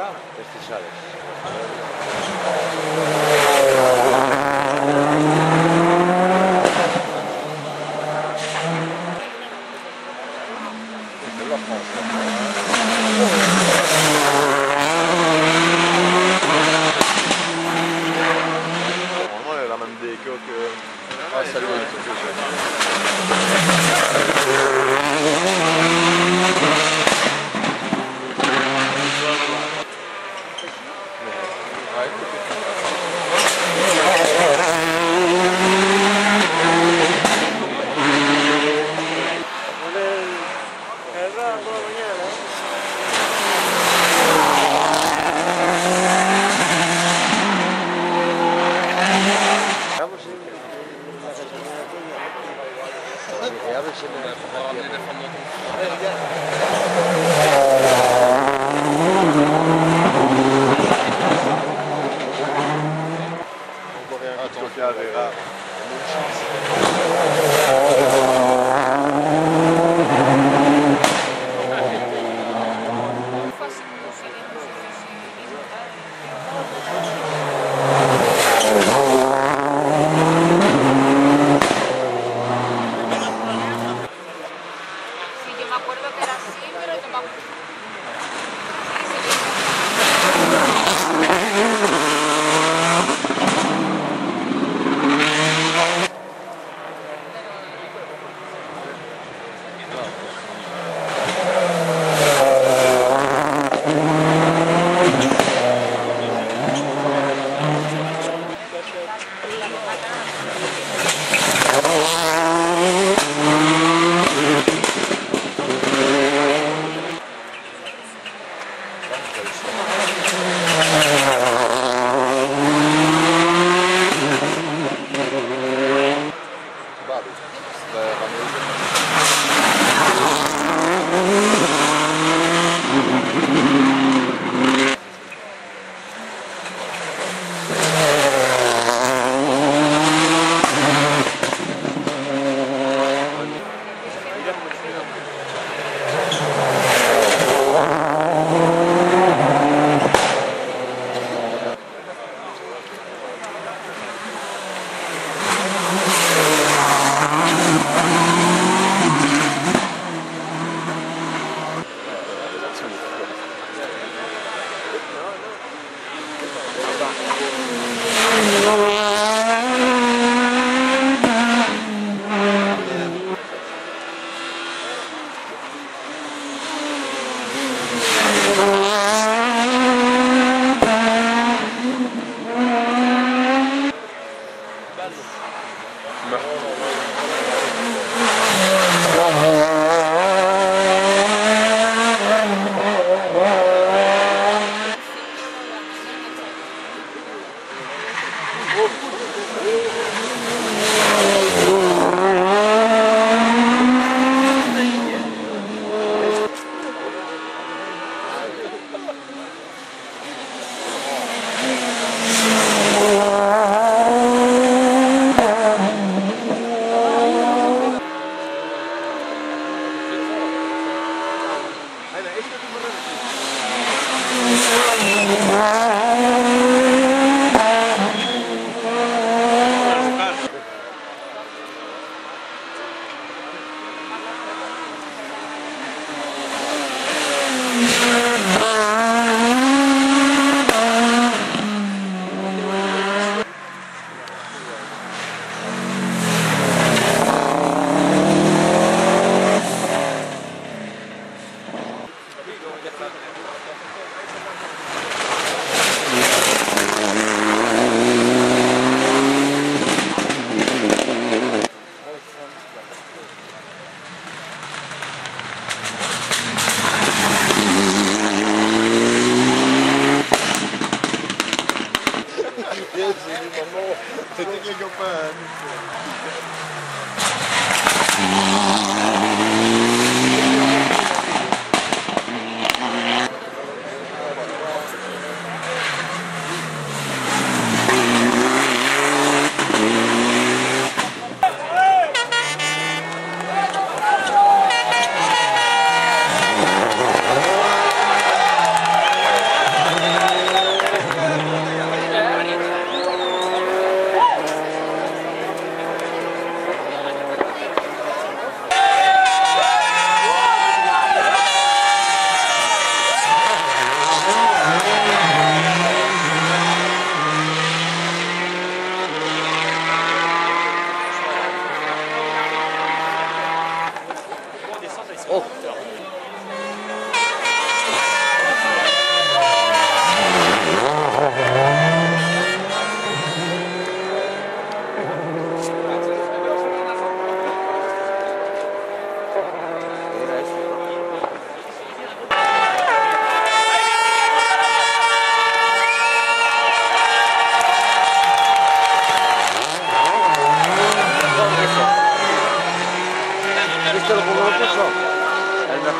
καλά, και στις άλλες.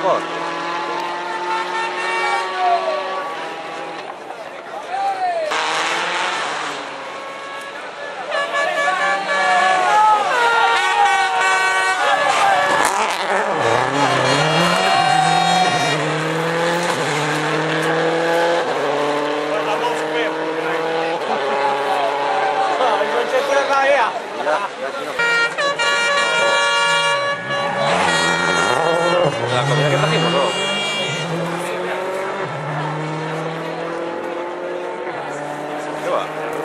fuck?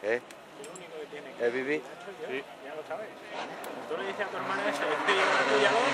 ¿Eh? El único que tiene que vivir. Sí. Ya lo sabes. Tú le dices a tu hermana eso, yo te llevo la tuya loca.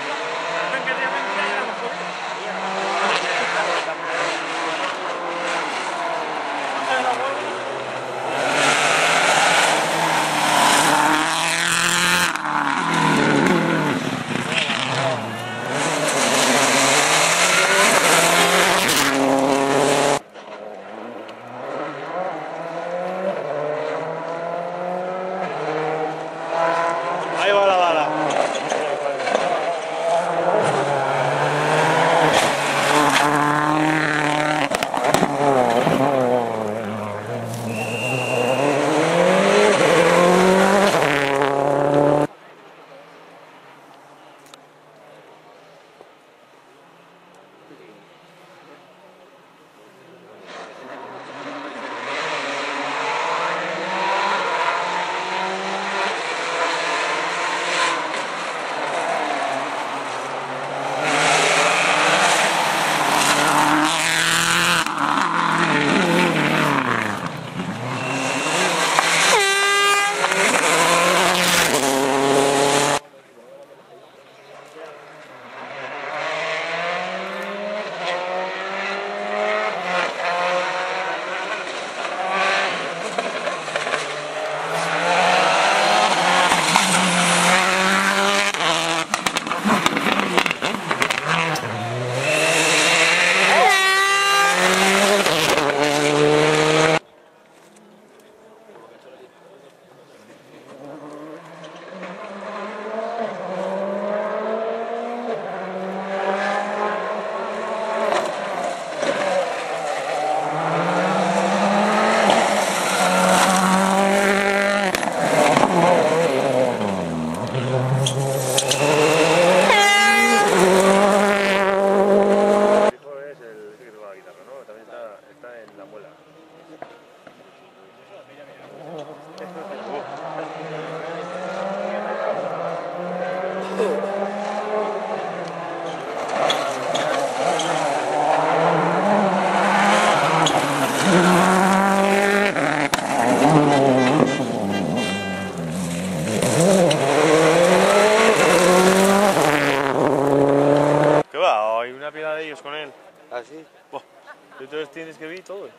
Entonces tienes que ver todo.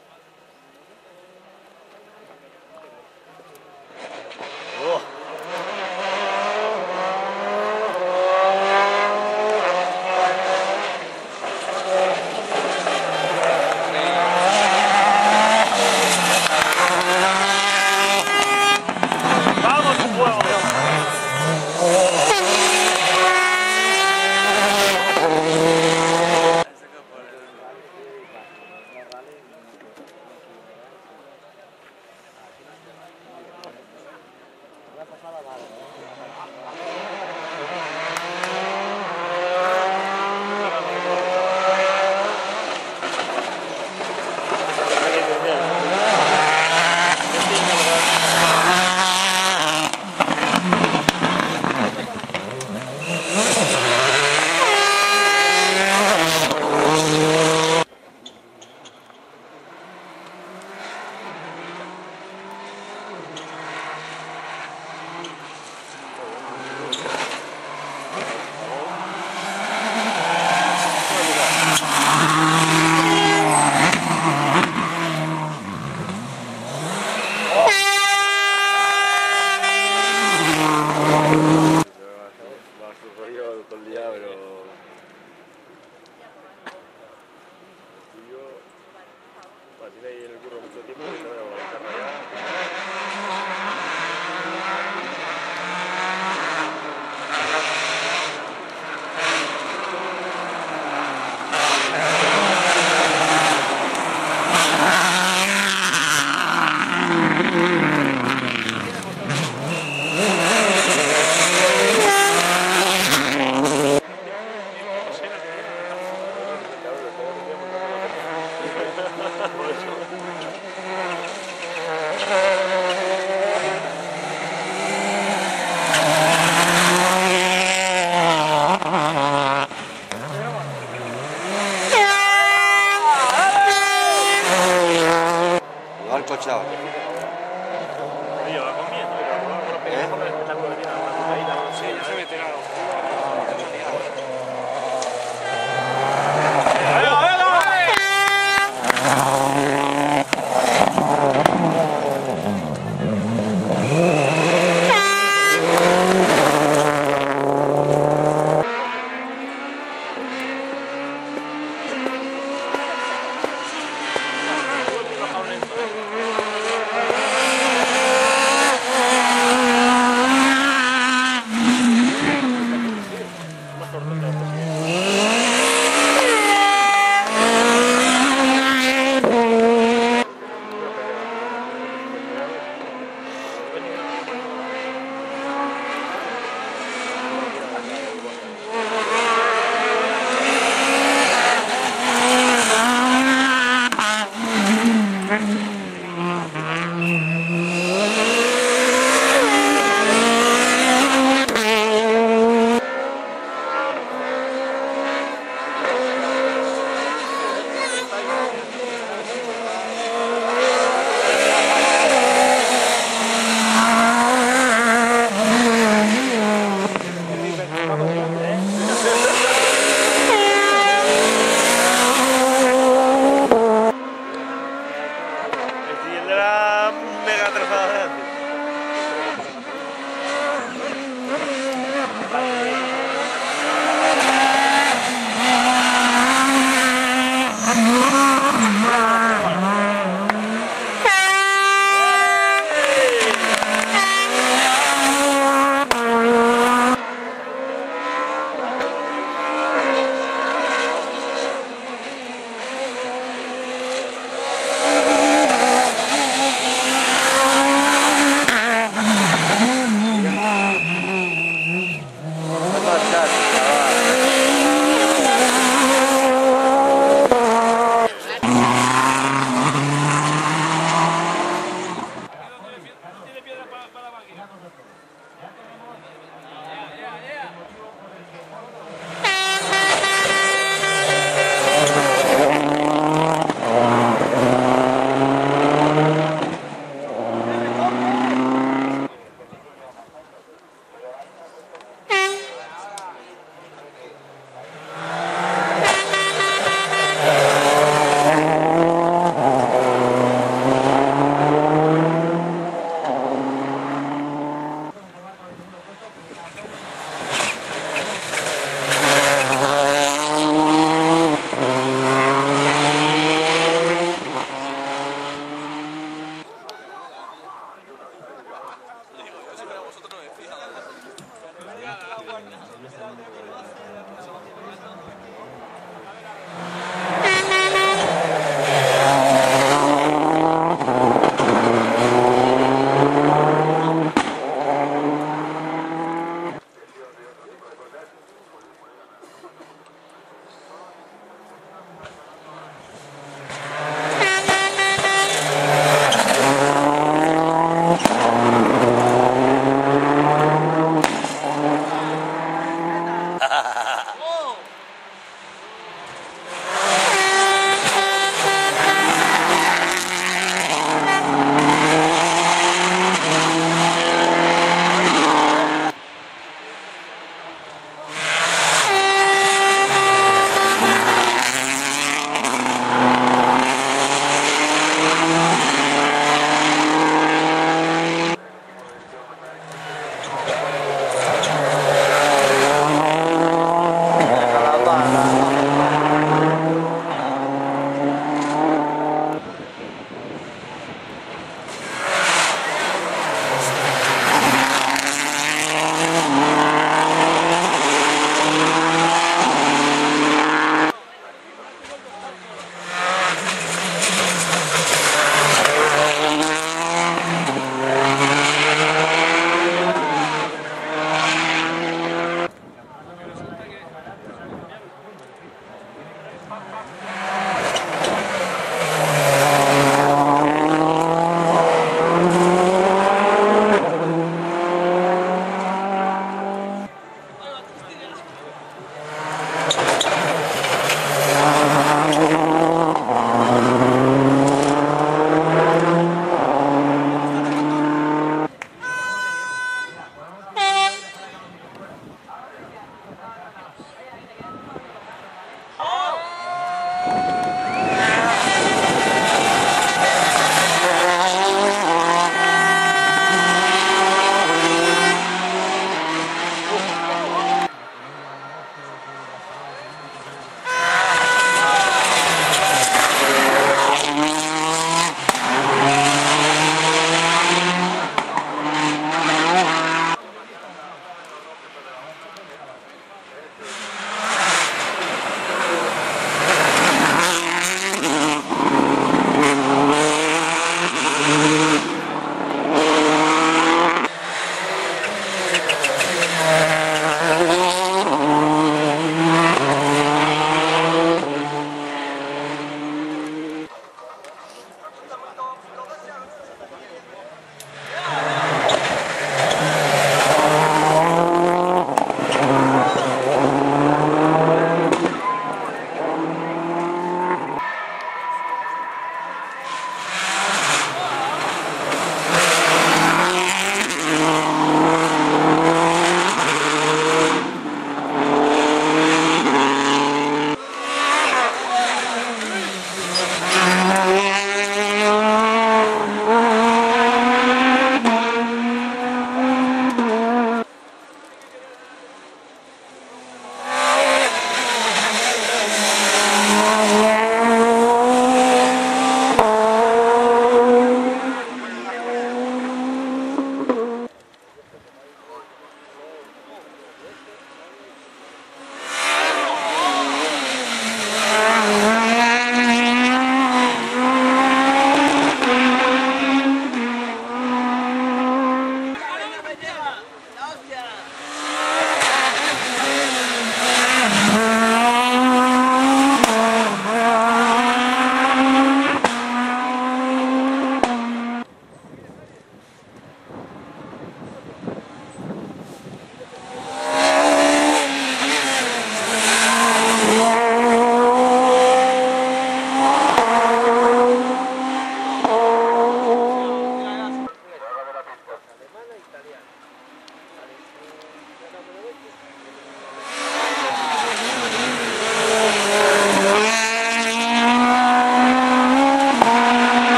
Gracias.